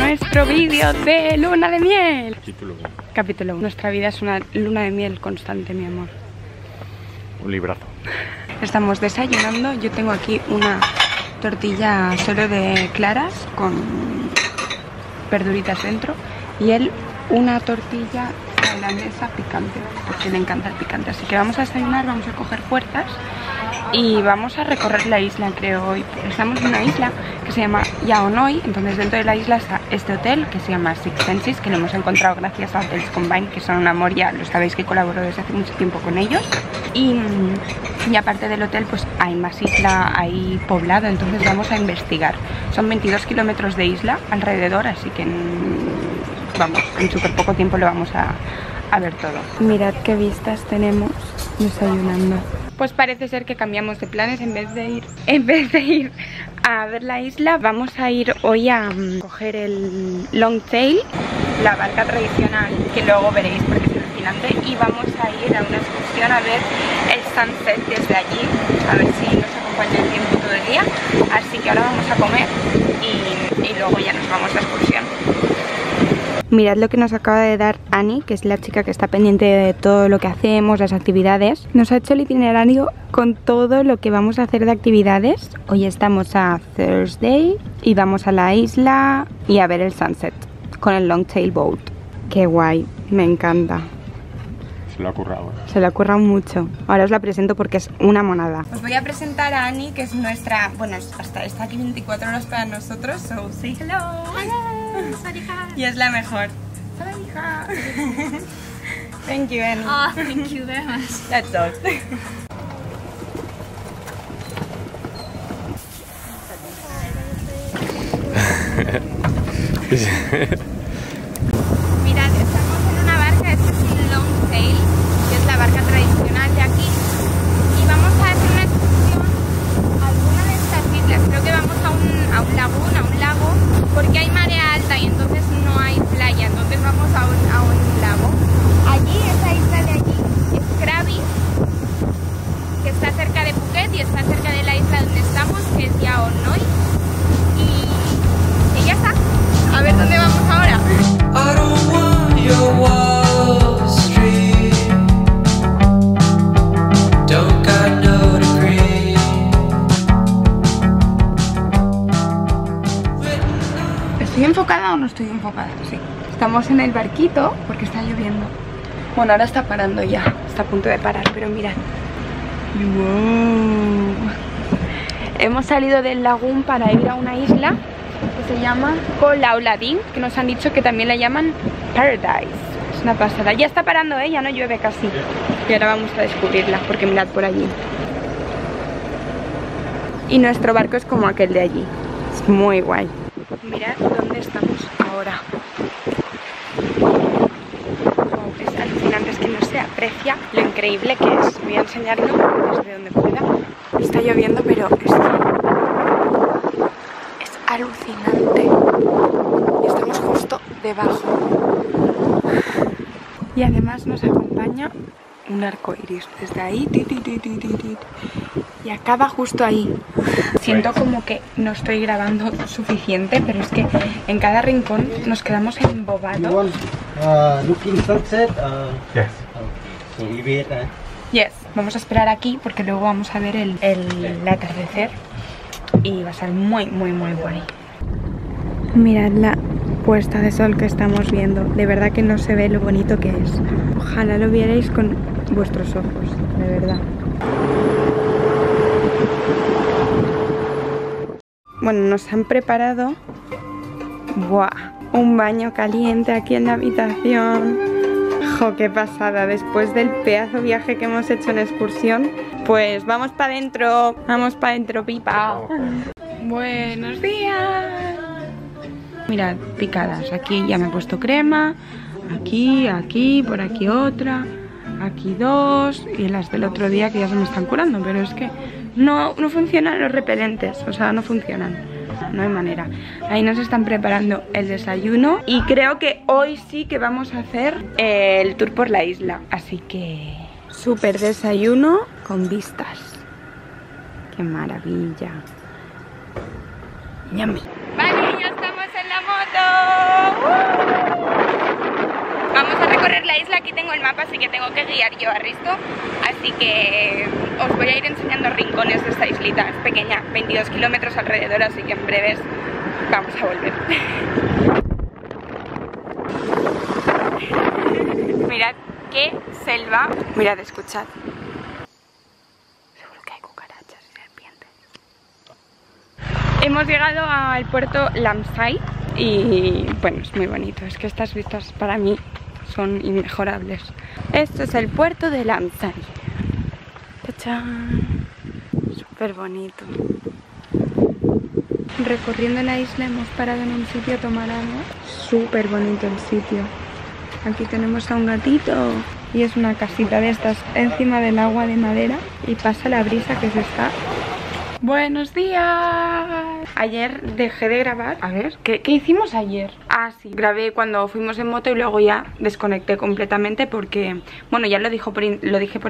Nuestro vídeo de luna de miel. Capítulo 1. Capítulo 1. Nuestra vida es una luna de miel constante, mi amor. Un librazo. Estamos desayunando. Yo tengo aquí una tortilla solo de claras con verduritas dentro y él una tortilla holandesa picante porque le encanta el picante. Así que vamos a desayunar, vamos a coger fuerzas y vamos a recorrer la isla, creo, hoy. Estamos en una isla que se llama Yaonoi, entonces dentro de la isla está este hotel que se llama Six Senses, que lo hemos encontrado gracias a Hotels Combined, que son un amor, ya lo sabéis que colaboro desde hace mucho tiempo con ellos. Y aparte del hotel, pues hay más isla, hay poblado, entonces vamos a investigar. Son 22 kilómetros de isla alrededor, así que en súper poco tiempo lo vamos a ver todo. Mirad qué vistas tenemos desayunando. Pues parece ser que cambiamos de planes. En vez de ir a ver la isla, vamos a ir hoy a coger el long tail, la barca tradicional, que luego veréis porque es fascinante, y vamos a ir a una excursión a ver el sunset desde allí, a ver si nos acompaña el tiempo todo el día. Así que ahora vamos a comer y luego ya nos vamos a la excursión. Mirad lo que nos acaba de dar Annie, que es la chica que está pendiente de todo lo que hacemos, las actividades. Nos ha hecho el itinerario con todo lo que vamos a hacer de actividades. Hoy estamos a Thursday y vamos a la isla y a ver el sunset con el long tail boat. Qué guay, me encanta. Se lo ha currado. Se lo ha currado mucho. Ahora os la presento porque es una monada. Os voy a presentar a Annie, que es nuestra... Bueno, hasta está aquí 24 horas para nosotros, so say hello. Hello. Y es la mejor. Thank you, Annie. Oh, thank you very much. That's all. Mirad, estamos en una barca, esta es el long tail, que es la barca tradicional de aquí. Y vamos a hacer una excursión a alguna de estas islas. Creo que vamos a un lagún, a un lago, porque hay marea alta y entonces no hay playa, entonces vamos a un lago. Allí, esa isla de allí es Krabi, que está cerca de Phuket y está cerca de la isla donde estamos, que es Yaonoi. Y ya está. A ver dónde vamos ahora. I don't want your Wall Street. Don't got no degree. ¿Estoy enfocada o no estoy enfocada? Sí. Estamos en el barquito porque está lloviendo. Bueno, ahora está parando ya. Está a punto de parar, pero mirad. Wow. Hemos salido del lagún para ir a una isla que se llama Colauladín, que nos han dicho que también la llaman Paradise. Es una pasada. Ya está parando, ¿eh? Ya no llueve casi. Y ahora vamos a descubrirla porque mirad por allí. Y nuestro barco es como aquel de allí. Es muy guay. Mirad dónde estamos ahora. Wow, es alucinante, es que no se aprecia lo increíble que es. Voy a enseñarlo desde donde pueda. Está lloviendo, pero es alucinante. Estamos justo debajo. Y además nos acompaña un arco iris desde ahí. Y acaba justo ahí. Siento como que no estoy grabando suficiente, pero es que en cada rincón nos quedamos embobados. Yes. Vamos a esperar aquí porque luego vamos a ver el atardecer y va a ser muy, muy, muy guay. Mirad la puesta de sol que estamos viendo. De verdad que no se ve lo bonito que es. Ojalá lo vierais con vuestros ojos, de verdad. Bueno, nos han preparado un baño caliente aquí en la habitación. ¡Jo, qué pasada! Después del pedazo viaje que hemos hecho en excursión, pues vamos para adentro. Vamos para adentro, pipa. ¡Buenos días! Mirad, picadas. Aquí ya me he puesto crema. Aquí, por aquí otra. aquí dos y las del otro día que ya se me están curando, pero es que no funcionan los repelentes, o sea, no funcionan, no hay manera. Ahí nos están preparando el desayuno y creo que hoy sí que vamos a hacer el tour por la isla, así que súper desayuno con vistas. ¡Qué maravilla! ¡Yummy! Vale, ya estamos en la moto. Vamos a recorrer la isla, aquí tengo el mapa, así que tengo que guiar yo a Risto. Así que os voy a ir enseñando rincones de esta islita, es pequeña, 22 kilómetros alrededor, así que en breves vamos a volver. Mirad qué selva, mirad, escuchad. Seguro que hay cucarachas y serpientes. Hemos llegado al puerto Lamsai y bueno, es muy bonito, es que estas vistas para mí son inmejorables. Este es el puerto de Lamsai. ¡Tachán! Súper bonito. Recorriendo la isla hemos parado en un sitio a tomar agua. Súper bonito el sitio. Aquí tenemos a un gatito. Y es una casita de estas encima del agua de madera. Y pasa la brisa que se está... ¡Buenos días! Ayer dejé de grabar. A ver, ¿qué hicimos ayer? Ah, sí, grabé cuando fuimos en moto y luego ya desconecté completamente porque... Bueno, ya lo dije por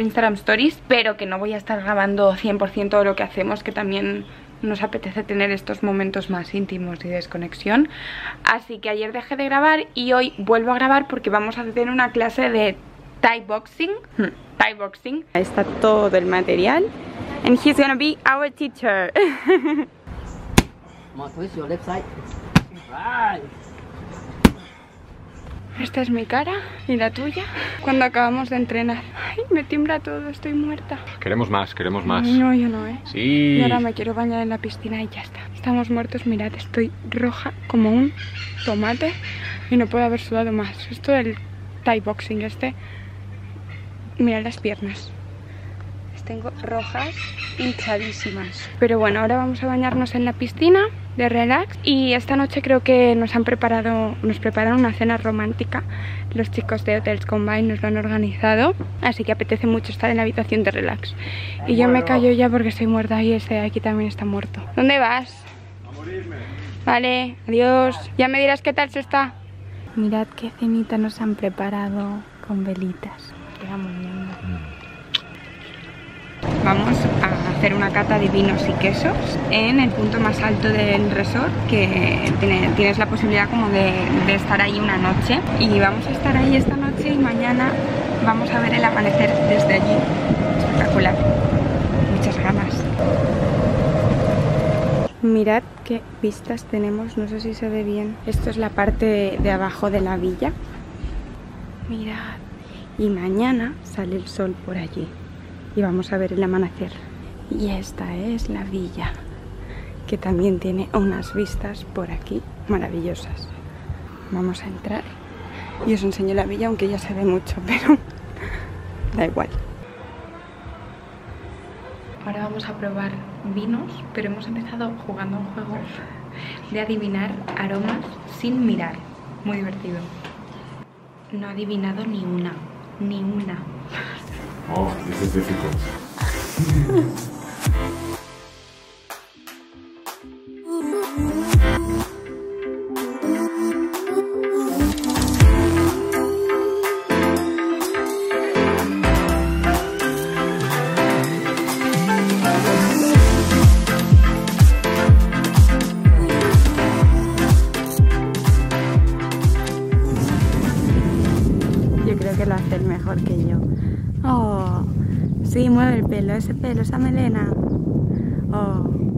Instagram Stories, pero que no voy a estar grabando 100% de lo que hacemos, que también nos apetece tener estos momentos más íntimos y de desconexión. Así que ayer dejé de grabar y hoy vuelvo a grabar porque vamos a tener una clase de Thai Boxing. Thai Boxing. Ahí está todo el material. And he's gonna be our teacher. Esta es mi cara y la tuya cuando acabamos de entrenar. Ay, me tiembla todo, estoy muerta. Queremos más, queremos más. No, yo no, ¿eh? Sí. Y ahora me quiero bañar en la piscina y ya está. Estamos muertos, mirad, estoy roja como un tomate y no puedo haber sudado más. Esto del Thai Boxing este... Mirad las piernas. Tengo rojas hinchadísimas. Pero bueno, ahora vamos a bañarnos en la piscina de relax. Y esta noche creo que nos prepararon una cena romántica. Los chicos de Hotels Combined nos lo han organizado. Así que apetece mucho estar en la habitación de relax. Y yo me callo ya porque estoy muerta. Y ese de aquí también está muerto. ¿Dónde vas? A morirme. Vale, adiós. Ya me dirás qué tal se está. Mirad qué cenita nos han preparado con velitas. Queda muy bien. Vamos a hacer una cata de vinos y quesos en el punto más alto del resort, que tienes la posibilidad como de estar ahí una noche. Y vamos a estar ahí esta noche y mañana vamos a ver el amanecer desde allí. Espectacular. Muchas ganas. Mirad qué vistas tenemos, no sé si se ve bien. Esto es la parte de abajo de la villa. Mirad. Y mañana sale el sol por allí. Y vamos a ver el amanecer. Y esta es la villa, que también tiene unas vistas por aquí maravillosas. Vamos a entrar y os enseño la villa, aunque ya se ve mucho, pero da igual. Ahora vamos a probar vinos, pero hemos empezado jugando un juego de adivinar aromas sin mirar. Muy divertido. No he adivinado ni una, ni una. Oh, this is difficult. Yo creo que lo hace el mejor que yo. Oh, sí, mueve el pelo, ese pelo, esa melena. Oh.